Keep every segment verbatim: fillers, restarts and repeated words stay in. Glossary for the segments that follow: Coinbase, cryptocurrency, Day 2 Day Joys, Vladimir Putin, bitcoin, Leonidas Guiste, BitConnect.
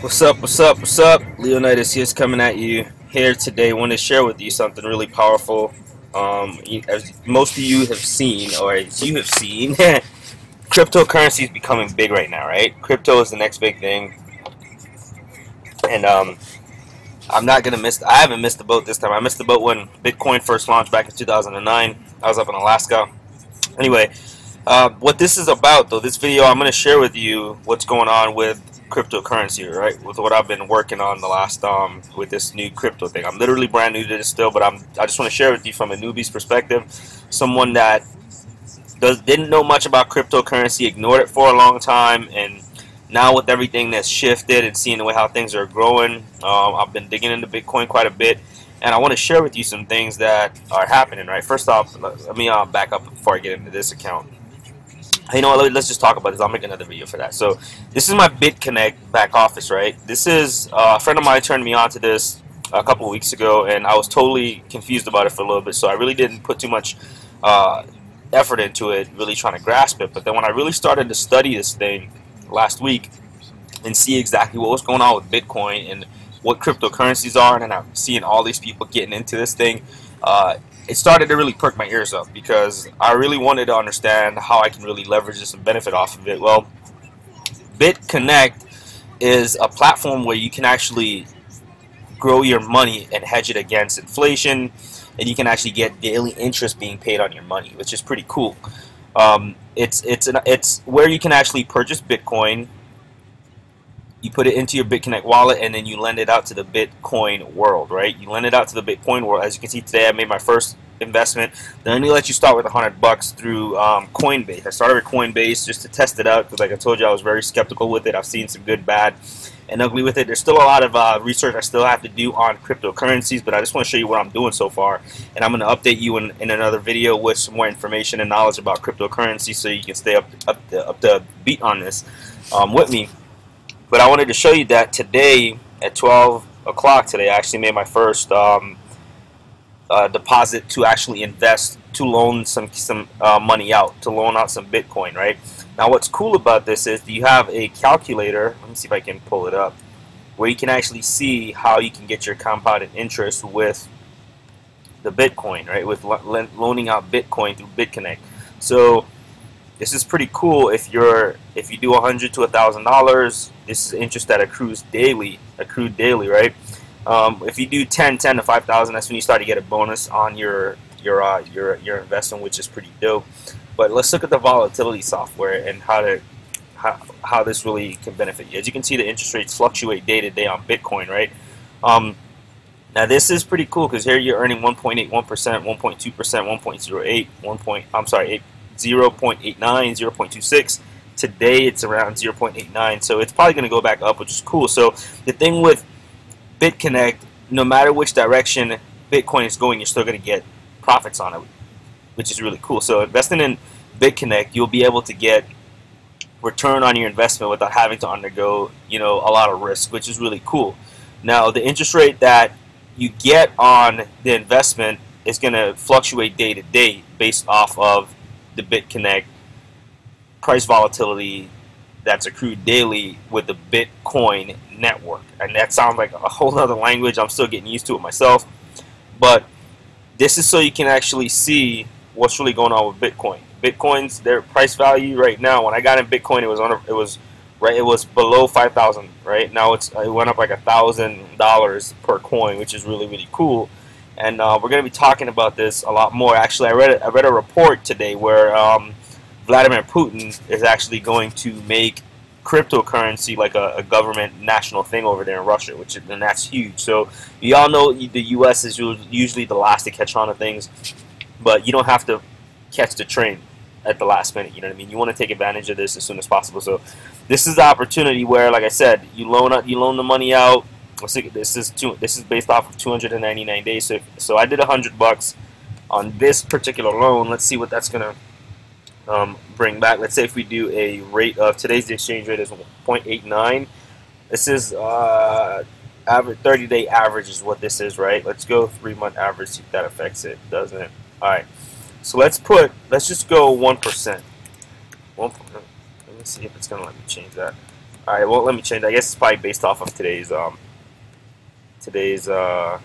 What's up, what's up, what's up? Leonidas here is coming at you here today. I want to share with you something really powerful. Um, as most of you have seen, or as you have seen, cryptocurrency is becoming big right now, right? Crypto is the next big thing. And um, I'm not going to miss, I haven't missed the boat this time. I missed the boat when Bitcoin first launched back in two thousand nine. I was up in Alaska. Anyway, uh, what this is about, though, this video, I'm going to share with you what's going on with cryptocurrency, right? With what I've been working on the last, um, with this new crypto thing. I'm literally brand new to this still, but I'm, I just want to share with you from a newbie's perspective, someone that does, didn't know much about cryptocurrency, ignored it for a long time, and now with everything that's shifted and seeing the way how things are growing, um, I've been digging into Bitcoin quite a bit, and I want to share with you some things that are happening, right? First off, let me uh, back up before I get into this account. You know what, let's just talk about this. I'll make another video for that. So this is my BitConnect back office, right? This is, uh, a friend of mine turned me on to this a couple of weeks ago, and I was totally confused about it for a little bit, so I really didn't put too much uh, effort into it, really trying to grasp it. But then when I really started to study this thing last week and see exactly what was going on with Bitcoin and what cryptocurrencies are, and then I'm seeing all these people getting into this thing, uh, it started to really perk my ears up, because I really wanted to understand how I can really leverage this and benefit off of it. Well, BitConnect is a platform where you can actually grow your money and hedge it against inflation, and you can actually get daily interest being paid on your money, which is pretty cool. Um, it's it's an, it's where you can actually purchase Bitcoin. You put it into your BitConnect wallet, and then you lend it out to the Bitcoin world, right? You lend it out to the Bitcoin world. As you can see today, I made my first investment. They only let you start with a hundred bucks through um, Coinbase. I started with Coinbase just to test it out, because like I told you, I was very skeptical with it. I've seen some good, bad, and ugly with it. There's still a lot of uh, research I still have to do on cryptocurrencies, but I just want to show you what I'm doing so far, and I'm going to update you in, in another video with some more information and knowledge about cryptocurrency, so you can stay up, up, the, up the beat on this um, with me. But I wanted to show you that today at twelve o'clock today, I actually made my first um, uh, deposit to actually invest, to loan some some uh, money out, to loan out some Bitcoin, right? Now what's cool about this is you have a calculator. Let me see if I can pull it up, where you can actually see how you can get your compounded interest with the Bitcoin, right? With lo loaning out Bitcoin through BitConnect. So this is pretty cool. If you're if you do a hundred to a thousand dollars, this is interest that accrues daily, accrued daily, right? Um, if you do ten, ten to five thousand, that's when you start to get a bonus on your your uh, your your investment, which is pretty dope. But let's look at the volatility software and how to how, how this really can benefit you. As you can see, the interest rates fluctuate day to day on Bitcoin, right? Um, Now this is pretty cool, because here you're earning one point eight one percent, one point two percent, one point zero eight, one. I'm sorry, eight. zero point eight nine, zero point two six. Today it's around zero point eight nine, so it's probably going to go back up, which is cool. So the thing with BitConnect, no matter which direction Bitcoin is going, you're still going to get profits on it, which is really cool. So investing in BitConnect, you'll be able to get return on your investment without having to undergo, you know, a lot of risk, which is really cool. Now the interest rate that you get on the investment is going to fluctuate day to day based off of the BitConnect price volatility that's accrued daily with the Bitcoin network. And that sounds like a whole other language. I'm still getting used to it myself, but this is so you can actually see what's really going on with Bitcoin. Bitcoin's their price value right now. When I got in Bitcoin, it was on a, it was right it was below five thousand, right? Now it's it went up like a thousand dollars per coin, which is really, really cool. And uh, we're going to be talking about this a lot more. Actually, I read a, I read a report today where um, Vladimir Putin is actually going to make cryptocurrency like a, a government national thing over there in Russia, which is, and that's huge. So you all know the U S is usually the last to catch on to things, but you don't have to catch the train at the last minute. You know what I mean? You want to take advantage of this as soon as possible. So this is the opportunity where, like I said, you loan out, you loan the money out. This is two, this is based off of two hundred ninety-nine days. So, if, so I did a hundred bucks on this particular loan. Let's see what that's gonna um, bring back. Let's say if we do a rate of today's exchange rate is zero point eight nine. This is uh, average thirty-day average is what this is, right? Let's go three-month average. See if that affects it, doesn't it? All right. So let's put let's just go one percent. One. Let me see if it's gonna let me change that. All right, well, let me change. I guess it's probably based off of today's um today's uh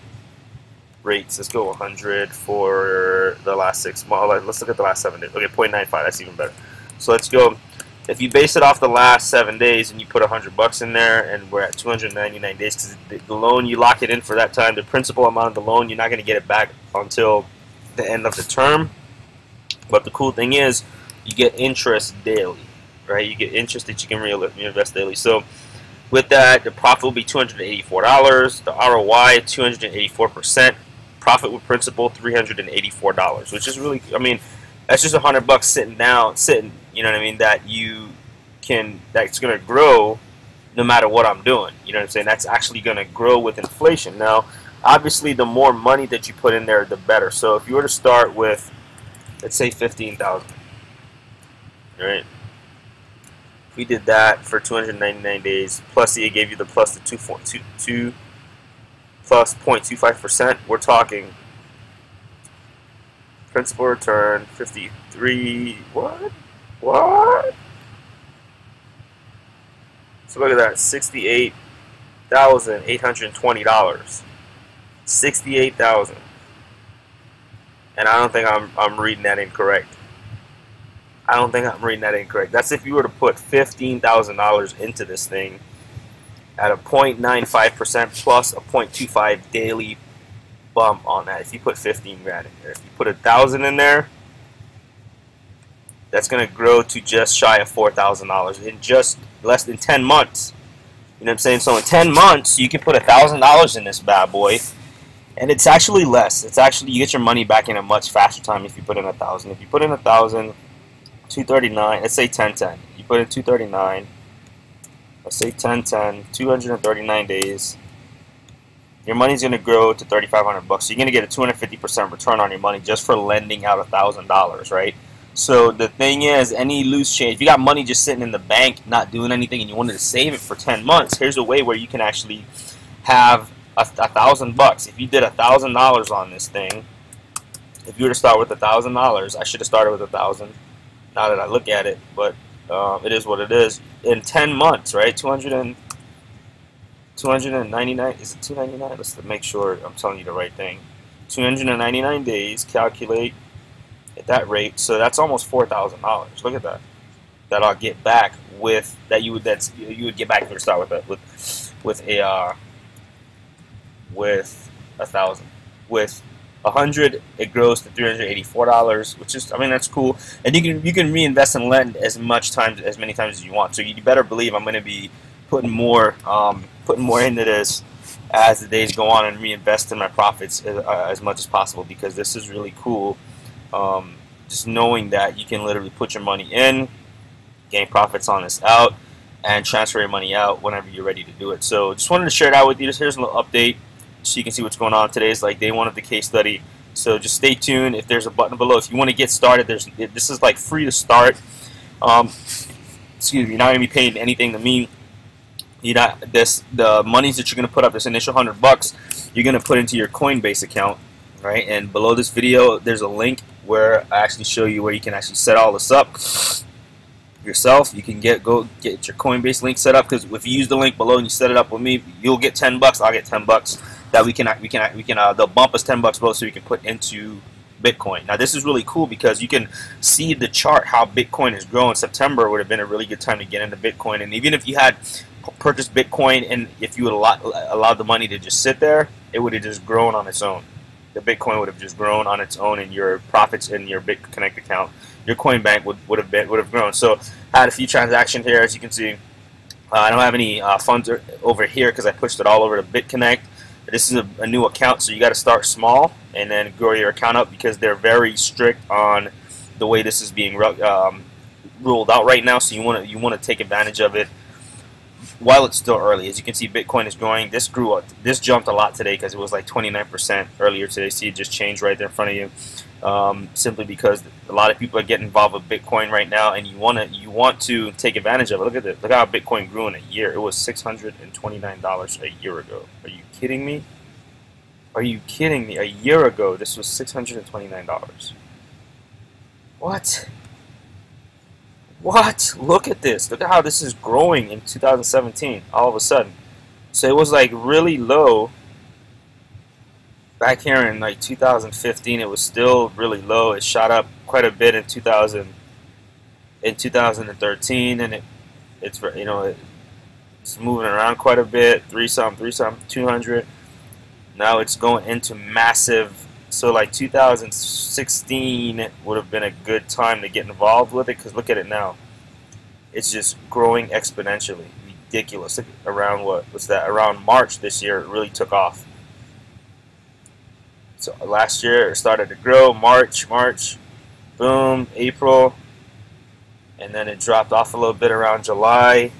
rates. Let's go one hundred for the last six. Well, let's look at the last seven days. Okay, zero point nine five. That's even better. So let's go. If you base it off the last seven days and you put one hundred bucks in there, and we're at two hundred ninety-nine days, because the loan, you lock it in for that time, the principal amount of the loan, you're not going to get it back until the end of the term. But the cool thing is, you get interest daily, right? You get interest that you can reinvest daily. So with that, the profit will be two hundred eighty-four dollars, the R O I two hundred eighty-four percent, profit with principal three hundred eighty-four dollars, which is really, I mean, that's just a hundred bucks sitting down, sitting. You know what I mean? That you can, that's going to grow no matter what I'm doing. You know what I'm saying? That's actually going to grow with inflation. Now, obviously, the more money that you put in there, the better. So if you were to start with, let's say, fifteen thousand dollars, right? If we did that for two hundred ninety-nine days, plus it gave you the plus the two point two two, plus zero point two five percent. We're talking principal return fifty-three. What? What? So look at that, sixty-eight thousand eight hundred twenty dollars, sixty-eight thousand. And I don't think I'm I'm reading that incorrect. I don't think I'm reading that incorrect. That's if you were to put fifteen thousand dollars into this thing at a zero point nine five percent plus a zero point two five daily bump on that. If you put fifteen grand in there, if you put a thousand in there, that's going to grow to just shy of four thousand dollars in just less than ten months. You know what I'm saying? So in ten months, you can put one thousand dollars in this bad boy, and it's actually less. It's actually, you get your money back in a much faster time if you put in one thousand. If you put in one thousand, two thirty-nine, let's say ten ten. You put in two thirty-nine, let's say ten ten, two hundred thirty-nine days. Your money's going to grow to thirty-five hundred bucks. So you're going to get a two hundred fifty percent return on your money just for lending out one thousand dollars, right? So the thing is, any loose change, if you got money just sitting in the bank, not doing anything, and you wanted to save it for ten months, here's a way where you can actually have a, a thousand bucks. If you did a thousand dollars on this thing, if you were to start with a thousand dollars, I should have started with a thousand, now that I look at it, but um, it is what it is. In ten months, right, two hundred and, two ninety-nine, is it two ninety-nine? Let's make sure I'm telling you the right thing. two hundred ninety-nine days, calculate. At that rate, so that's almost four thousand dollars. Look at that. That I'll get back with that you would that's you would get back if you were to start with that with with a uh, with a thousand. With a hundred, it grows to three hundred eighty four dollars, which is, I mean, that's cool. And you can you can reinvest and lend as much times as many times as you want. So you better believe I'm going to be putting more um, putting more into this as the days go on and reinvest in my profits as, uh, as much as possible, because this is really cool. Um, just knowing that you can literally put your money in, gain profits on this out, and transfer your money out whenever you're ready to do it. So just wanted to share it out with you. Just here's a little update so you can see what's going on. Today's like day one of the case study. So just stay tuned. If there's a button below, if you want to get started, there's this is like free to start. Um, excuse me, you're not going to be paying anything to me. You're not, this, the monies that you're going to put up, this initial hundred bucks, you're going to put into your Coinbase account. Right, and below this video, there's a link where I actually show you where you can actually set all this up yourself. You can get go get your Coinbase link set up, because if you use the link below and you set it up with me, you'll get ten bucks. I'll get ten bucks that we can we can we can uh, they'll bump us ten bucks below so we can put into Bitcoin. Now this is really cool because you can see the chart how Bitcoin is growing. September would have been a really good time to get into Bitcoin, and even if you had purchased Bitcoin and if you would allow allowed the money to just sit there, it would have just grown on its own. The Bitcoin would have just grown on its own, and your profits in your BitConnect account, your coin bank would, would have been would have grown. So I had a few transactions here, as you can see. Uh, I don't have any uh, funds over here because I pushed it all over to BitConnect. This is a, a new account, so you got to start small and then grow your account up, because they're very strict on the way this is being um, ruled out right now. So you want to you want to take advantage of it while it's still early. As you can see, Bitcoin is growing. This grew up, this jumped a lot today because it was like twenty-nine percent earlier today. See, it just changed right there in front of you, um, simply because a lot of people are getting involved with Bitcoin right now, and you want to you want to take advantage of it. Look at this. Look how Bitcoin grew in a year. It was six hundred twenty-nine dollars a year ago. Are you kidding me? Are you kidding me? A year ago, this was six hundred twenty-nine dollars. What? What? Look at this. Look at how this is growing in two thousand seventeen all of a sudden. So it was like really low back here in like two thousand fifteen. It was still really low. It shot up quite a bit in two thousand in twenty thirteen, and it it's you know it's moving around quite a bit. Three something three something two hundred. Now it's going into massive. So like two thousand sixteen would have been a good time to get involved with it, because look at it now. It's just growing exponentially. Ridiculous. Around what was that? Around March this year, it really took off. So last year it started to grow. March, March, boom, April, and then it dropped off a little bit around July,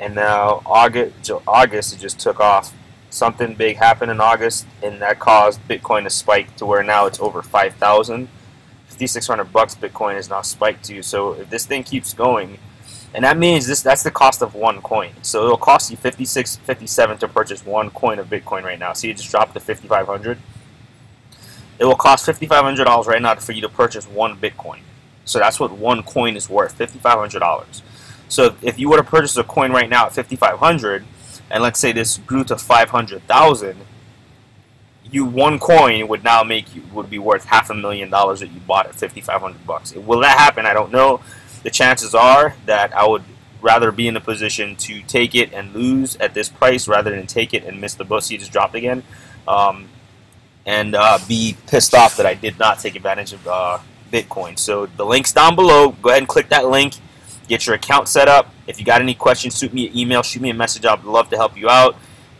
and now August, August it just took off. Something big happened in August, and that caused Bitcoin to spike to where now it's over five thousand. fifty-six hundred bucks Bitcoin is now spiked to. So if this thing keeps going, and that means this that's the cost of one coin. So it'll cost you fifty-six, fifty-seven to purchase one coin of Bitcoin right now. See, it just dropped to fifty-five hundred. It will cost fifty-five hundred dollars right now for you to purchase one Bitcoin. So that's what one coin is worth, fifty-five hundred dollars. So if you were to purchase a coin right now at fifty-five hundred, and let's say this grew to five hundred thousand, you one coin would now make you would be worth half a million dollars that you bought at fifty-five hundred bucks. Will that happen? I don't know. The chances are that I would rather be in a position to take it and lose at this price rather than take it and miss the bus. You just dropped again, um, and uh, be pissed off that I did not take advantage of uh, Bitcoin. So the link's down below. Go ahead and click that link. Get your account set up. If you got any questions, shoot me an email, shoot me a message. I'd love to help you out.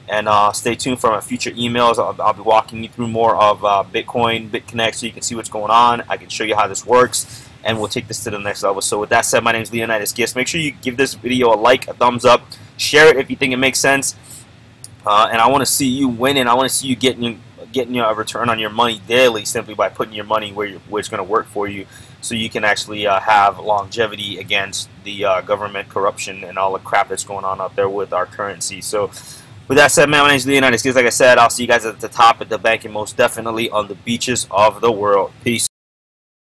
And uh, stay tuned for my future emails. I'll, I'll be walking you through more of uh, Bitcoin, BitConnect, so you can see what's going on. I can show you how this works, and we'll take this to the next level. So with that said, my name is Leonidas Guiste. Make sure you give this video a like, a thumbs up. Share it if you think it makes sense. Uh, and I want to see you winning. I want to see you getting getting you know, a return on your money daily, simply by putting your money where, you're, where it's going to work for you, so you can actually uh, have longevity against the uh, government corruption and all the crap that's going on out there with our currency. So with that said, man, my name is Leonidas Guiste. Like I said, I'll see you guys at the top, at the bank, and most definitely on the beaches of the world. Peace.